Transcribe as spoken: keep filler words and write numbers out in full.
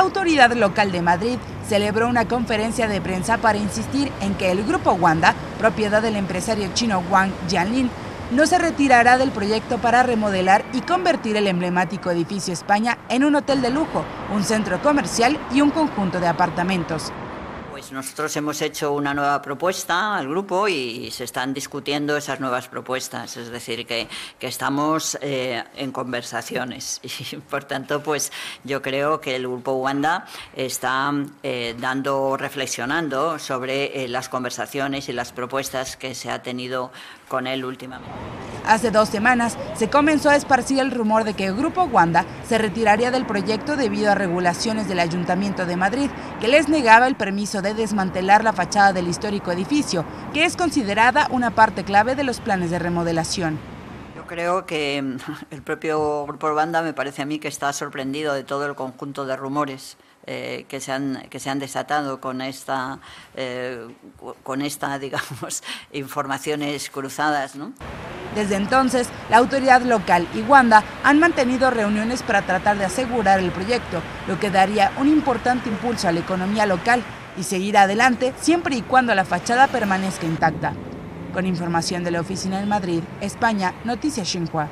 la autoridad local de Madrid celebró una conferencia de prensa para insistir en que el Grupo Wanda, propiedad del empresario chino Wang Jianlin, no se retirará del proyecto para remodelar y convertir el emblemático Edificio España en un hotel de lujo, un centro comercial y un conjunto de apartamentos. Pues nosotros hemos hecho una nueva propuesta al grupo y se están discutiendo esas nuevas propuestas, es decir, que, que estamos eh, en conversaciones y, por tanto, pues yo creo que el Grupo Wanda está eh, dando, reflexionando sobre eh, las conversaciones y las propuestas que se ha tenido con él últimamente. Hace dos semanas se comenzó a esparcir el rumor de que el Grupo Wanda se retiraría del proyecto debido a regulaciones del Ayuntamiento de Madrid que les negaba el permiso de de desmantelar la fachada del histórico edificio, que es considerada una parte clave de los planes de remodelación. Yo creo que el propio Grupo Wanda, me parece a mí, que está sorprendido de todo el conjunto de rumores eh, que se han que se han desatado con esta eh, con esta digamos informaciones cruzadas, ¿no? Desde entonces, la autoridad local y Wanda han mantenido reuniones para tratar de asegurar el proyecto, lo que daría un importante impulso a la economía local y seguir adelante siempre y cuando la fachada permanezca intacta. Con información de la oficina en Madrid, España, Noticias Xinhua.